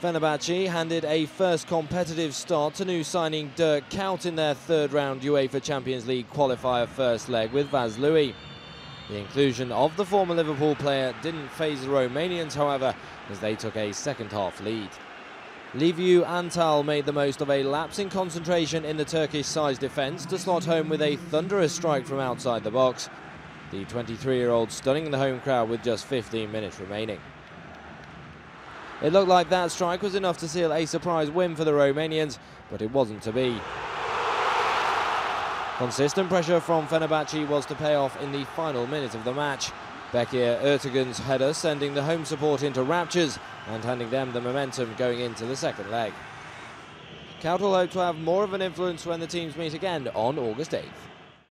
Fenerbahçe handed a first competitive start to new signing Dirk Kuyt in their third-round UEFA Champions League qualifier first leg with Vaslui. The inclusion of the former Liverpool player didn't faze the Romanians, however, as they took a second-half lead. Liviu Antal made the most of a lapse in concentration in the Turkish side's defence to slot home with a thunderous strike from outside the box. The 23-year-old stunning the home crowd with just 15 minutes remaining. It looked like that strike was enough to seal a surprise win for the Romanians, but it wasn't to be. Consistent pressure from Fenerbahçe was to pay off in the final minute of the match. Bekir Ertugun's header sending the home support into raptures and handing them the momentum going into the second leg. Kuyt will hope to have more of an influence when the teams meet again on August 8th.